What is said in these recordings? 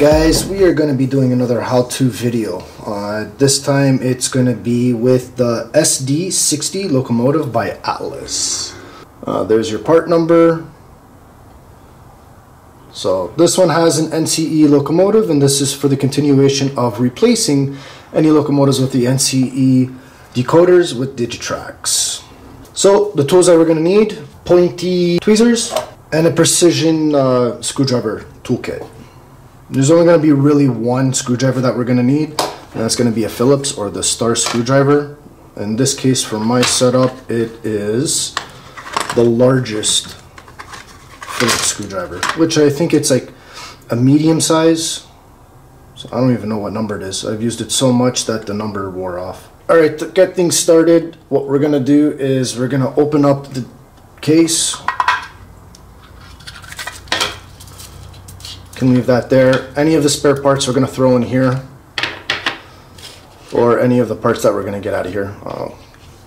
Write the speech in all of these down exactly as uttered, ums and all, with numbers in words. Alright guys, we are going to be doing another how-to video. Uh, this time it's going to be with the S D sixty locomotive by Atlas. Uh, there's your part number. So this one has an N C E locomotive, and this is for the continuation of replacing any locomotives with the N C E decoders with Digitrax. So the tools that we're going to need: pointy tweezers and a precision uh, screwdriver toolkit. There's only going to be really one screwdriver that we're going to need, and that's going to be a Phillips or the star screwdriver. In this case, for my setup, it is the largest Phillips screwdriver, which I think it's like a medium size. So I don't even know what number it is. I've used it so much that the number wore off. All right, to get things started, what we're going to do is we're going to open up the case. Can leave that there. Any of the spare parts we're going to throw in here, or any of the parts that we're going to get out of here. Uh,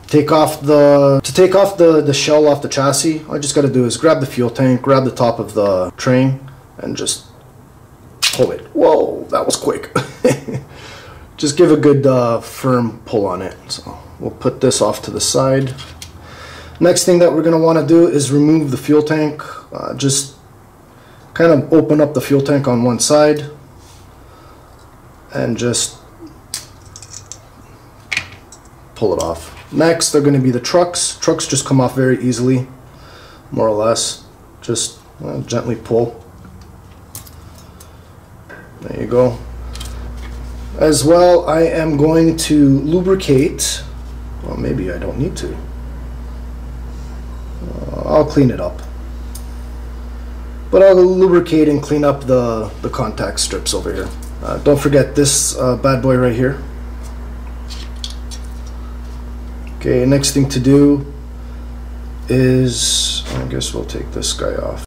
take off the to take off the the shell off the chassis, all I just got to do is grab the fuel tank, grab the top of the train, and just pull it. Whoa, that was quick. Just give a good uh, firm pull on it. So we'll put this off to the side. Next thing that we're going to want to do is remove the fuel tank. Uh, just kind of open up the fuel tank on one side and just pull it off. Next are going to be the trucks. Trucks just come off very easily, more or less. Just uh, gently pull. There you go. As well, I am going to lubricate. Well, maybe I don't need to. Uh, I'll clean it up. But I'll lubricate and clean up the, the contact strips over here. Uh, don't forget this uh, bad boy right here. Okay, next thing to do is, I guess we'll take this guy off.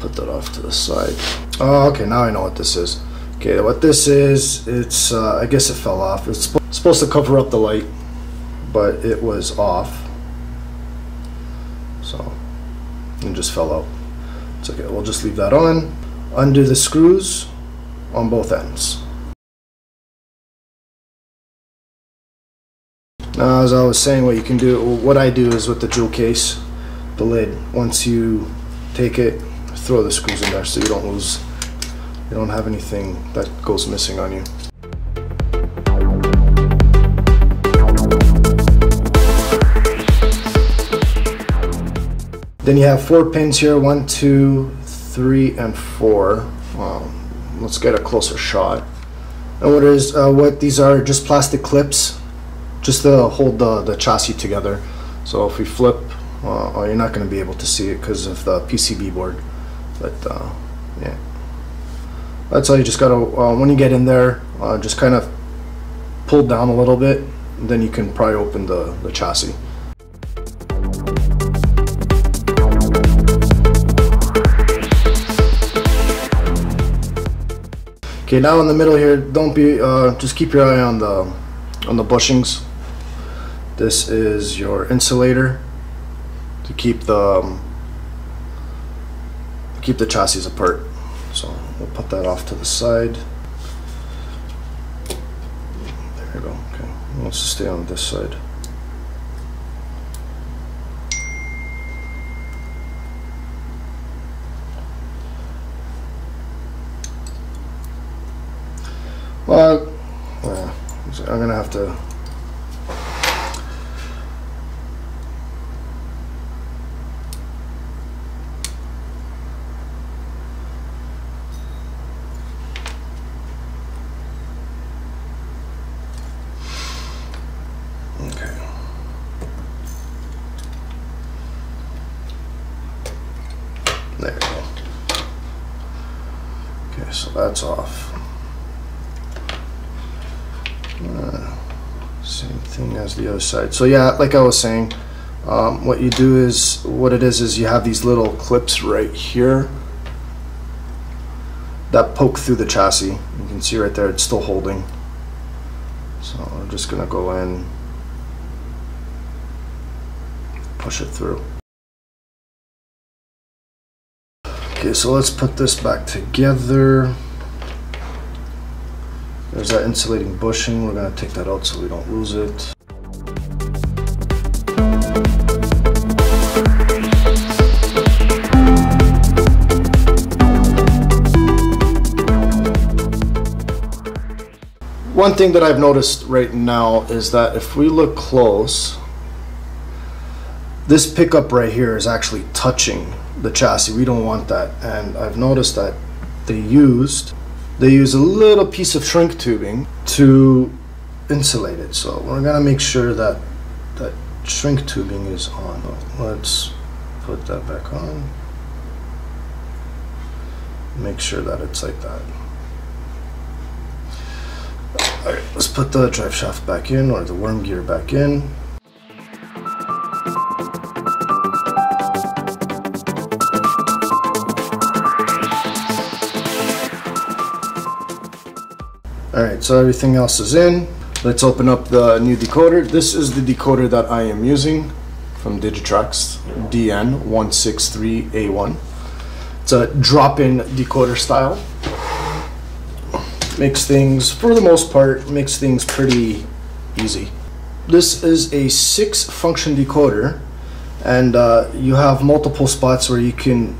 Put that off to the side. Oh, okay, now I know what this is. Okay, what this is, it's, uh, I guess it fell off. It's sp- supposed to cover up the light, but it was off. So it just fell out. It's okay, we'll just leave that on. Undo the screws on both ends. Now, as I was saying, what you can do, what I do is with the jewel case, the lid, once you take it, throw the screws in there so you don't lose, you don't have anything that goes missing on you. Then you have four pins here, one, two, three, and four. Um, let's get a closer shot. And what is uh, what these are? Just plastic clips, just to hold the the chassis together. So if we flip, uh, oh, you're not going to be able to see it because of the P C B board. But uh, yeah, that's all. You just gotta uh, when you get in there, uh, just kind of pull down a little bit, and then you can probably open the the chassis. Okay, now in the middle here, don't be, uh, just keep your eye on the, on the bushings. This is your insulator to keep the, um, keep the chassis apart. So we'll put that off to the side. There we go, okay. Let's stay on this side. Well, uh, I'm gonna have to. Okay. There you go. Okay, so that's off. Uh, same thing as the other side. So yeah, like I was saying, um, what you do is, what it is is you have these little clips right here that poke through the chassis. You can see right there, it's still holding. So I'm just gonna go in, push it through. Okay, so let's put this back together. There's that insulating bushing. We're going to take that out so we don't lose it. One thing that I've noticed right now is that if we look close, this pickup right here is actually touching the chassis. We don't want that. And I've noticed that they used they use a little piece of shrink tubing to insulate it. So we're gonna make sure that that shrink tubing is on. Let's put that back on. Make sure that it's like that. All right, let's put the drive shaft back in, or the worm gear back in. All right, so everything else is in. Let's open up the new decoder. This is the decoder that I am using from Digitrax D N one six three A one. It's a drop-in decoder style. Makes things, for the most part, makes things pretty easy. This is a six function decoder, and uh, you have multiple spots where you can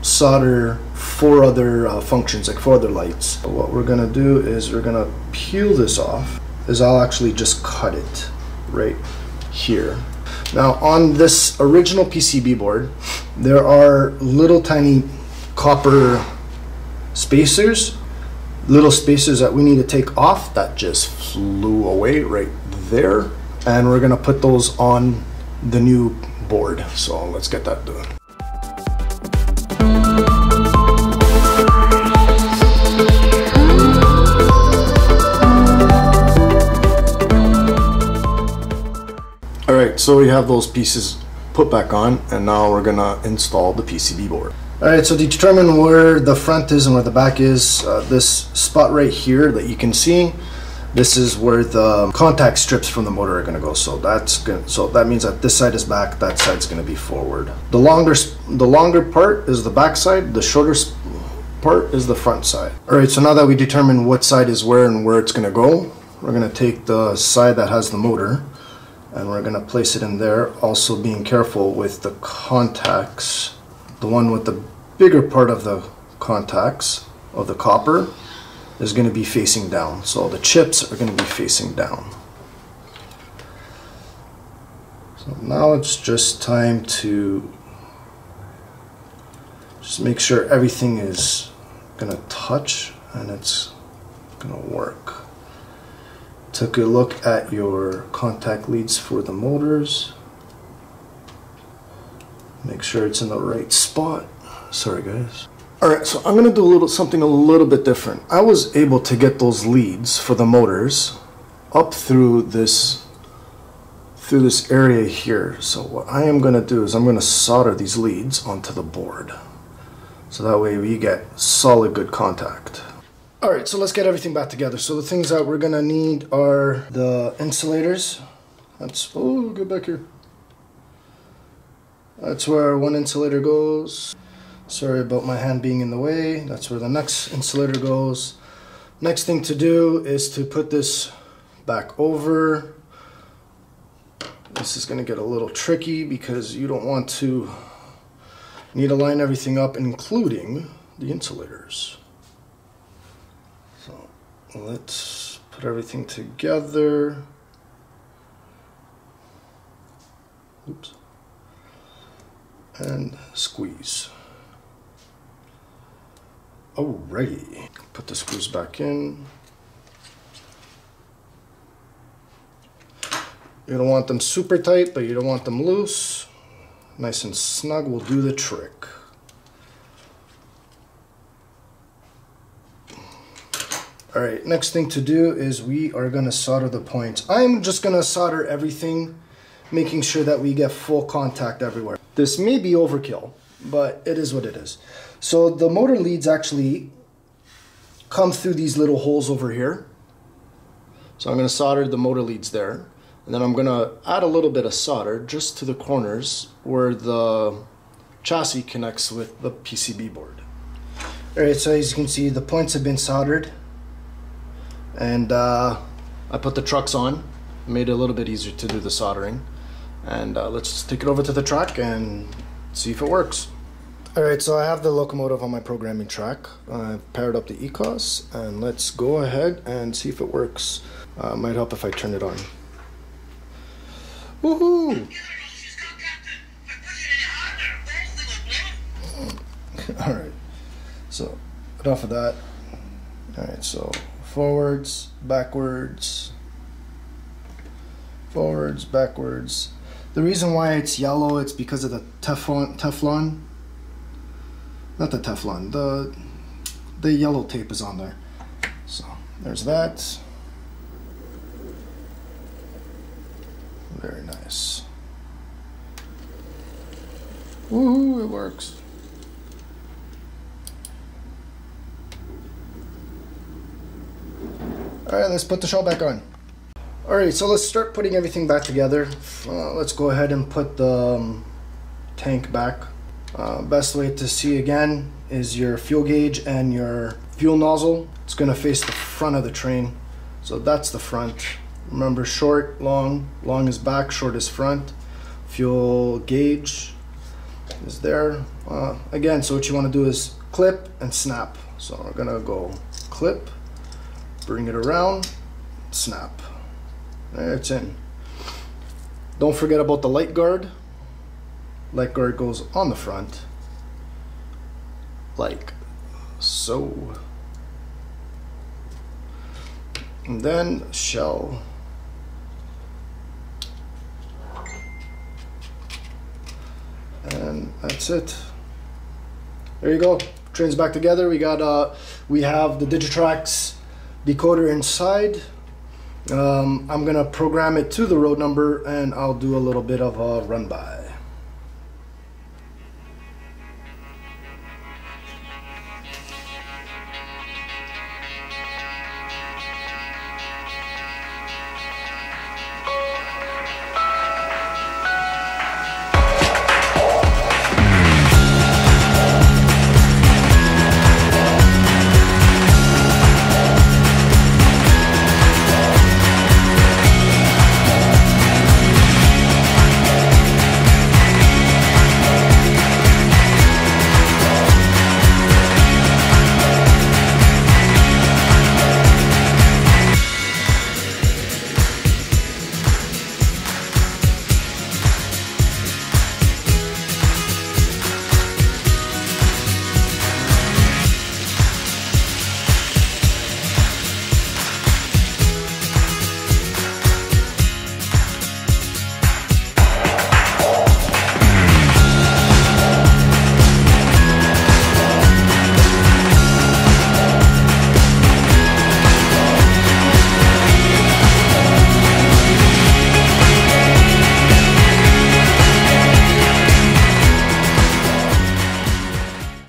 solder four other uh, functions, like four other lights. But what we're gonna do is we're gonna peel this off, is I'll actually just cut it right here. Now on this original P C B board, there are little tiny copper spacers little spacers that we need to take off that just flew away right there, and we're gonna put those on the new board. So let's get that done. All right, so we have those pieces put back on, and now we're gonna install the P C B board. Alright, so to determine where the front is and where the back is, uh, this spot right here that you can see, this is where the contact strips from the motor are going to go. So that's good. So that means that this side is back, that side's going to be forward. The longer the longer part is the back side, the shorter part is the front side. Alright, so now that we determine what side is where and where it's going to go, we're going to take the side that has the motor and we're going to place it in there, also being careful with the contacts. The one with the bigger part of the contacts of the copper is going to be facing down. So the chips are going to be facing down. So now it's just time to just make sure everything is going to touch and it's going to work. Took a look at your contact leads for the motors. Make sure it's in the right spot. Sorry guys. Alright, so I'm gonna do a little something a little bit different. I was able to get those leads for the motors up through this through this area here. So what I am gonna do is I'm gonna solder these leads onto the board. So that way we get solid good contact. Alright, so let's get everything back together. So the things that we're gonna need are the insulators. Let's oh get back here. That's where one insulator goes. Sorry about my hand being in the way. That's where the next insulator goes. Next thing to do is to put this back over. This is going to get a little tricky because you don't want to you need to line everything up, including the insulators. So let's put everything together. Oops. And squeeze. Alrighty, put the screws back in. You don't want them super tight, but you don't want them loose. Nice and snug will do the trick. Alright, next thing to do is we are gonna solder the points. I'm just gonna solder everything, making sure that we get full contact everywhere. This may be overkill, but it is what it is. So the motor leads actually come through these little holes over here. So I'm going to solder the motor leads there. And then I'm going to add a little bit of solder just to the corners where the chassis connects with the P C B board. Alright, so as you can see, the points have been soldered, and uh, I put the trucks on, made it a little bit easier to do the soldering, and uh, let's take it over to the track and see if it works. Alright, so I have the locomotive on my programming track. I've paired up the E C O S, and let's go ahead and see if it works. Uh, might help if I turn it on. Woohoo! Alright, so enough of that. Alright, so forwards, backwards, forwards, backwards. The reason why it's yellow, it's because of the Teflon, Teflon. Not the Teflon, the the yellow tape is on there. So there's that. Very nice. Woohoo, it works. Alright, let's put the shell back on. Alright, so let's start putting everything back together. Uh, let's go ahead and put the um, tank back. Uh, best way to see again is your fuel gauge and your fuel nozzle. It's going to face the front of the train, so that's the front. Remember, short, long, long is back, short is front. Fuel gauge is there. Uh, again, so what you want to do is clip and snap. So we're going to go clip, bring it around, snap. There, it's in. Don't forget about the light guard. Light guard goes on the front, like so. And then shell. And that's it. There you go. Train's back together. We got uh, we have the Digitrax decoder inside. Um, I'm gonna program it to the road number, and I'll do a little bit of a run by.